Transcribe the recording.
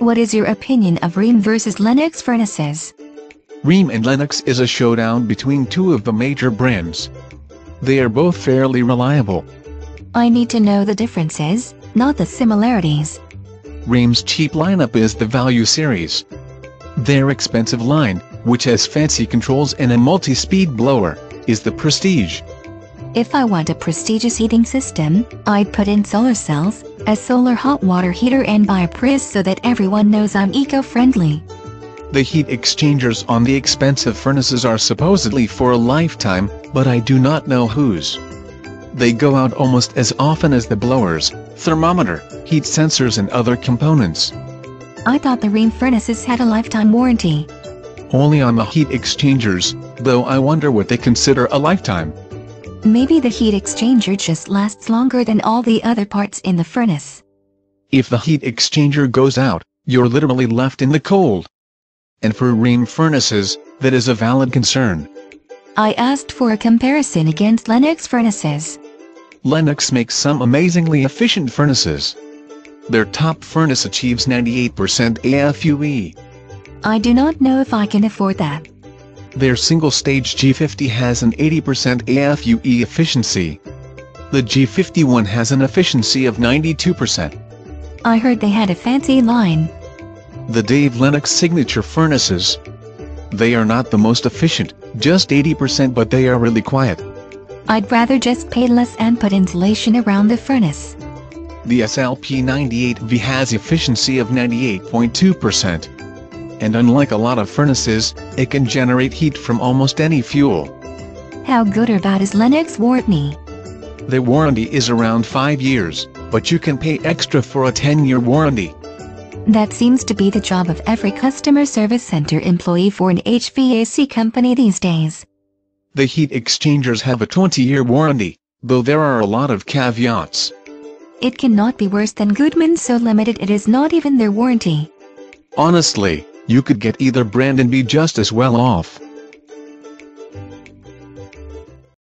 What is your opinion of Rheem versus Lennox furnaces? Rheem and Lennox is a showdown between two of the major brands. They are both fairly reliable. I need to know the differences, not the similarities. Rheem's cheap lineup is the Value Series. Their expensive line, which has fancy controls and a multi-speed blower, is the Prestige. If I want a prestigious heating system, I'd put in solar cells, a solar hot water heater and buy a Prius so that everyone knows I'm eco-friendly. The heat exchangers on the expensive furnaces are supposedly for a lifetime, but I do not know whose. They go out almost as often as the blowers, thermometer, heat sensors and other components. I thought the Rheem furnaces had a lifetime warranty. Only on the heat exchangers, though I wonder what they consider a lifetime. Maybe the heat exchanger just lasts longer than all the other parts in the furnace. If the heat exchanger goes out, you're literally left in the cold. And for Rheem furnaces, that is a valid concern. I asked for a comparison against Lennox furnaces. Lennox makes some amazingly efficient furnaces. Their top furnace achieves 98% AFUE. I do not know if I can afford that. Their single-stage G50 has an 80% AFUE efficiency. The G51 has an efficiency of 92%. I heard they had a fancy line. The Dave Lennox Signature furnaces. They are not the most efficient, just 80%, but they are really quiet. I'd rather just pay less and put insulation around the furnace. The SLP98V has efficiency of 98.2%. And unlike a lot of furnaces, it can generate heat from almost any fuel. How good or bad is Lennox warranty? The warranty is around 5 years, but you can pay extra for a 10-year warranty. That seems to be the job of every customer service center employee for an HVAC company these days. The heat exchangers have a 20-year warranty, though there are a lot of caveats. It cannot be worse than Goodman, so limited it is not even their warranty. Honestly, you could get either brand and be just as well off.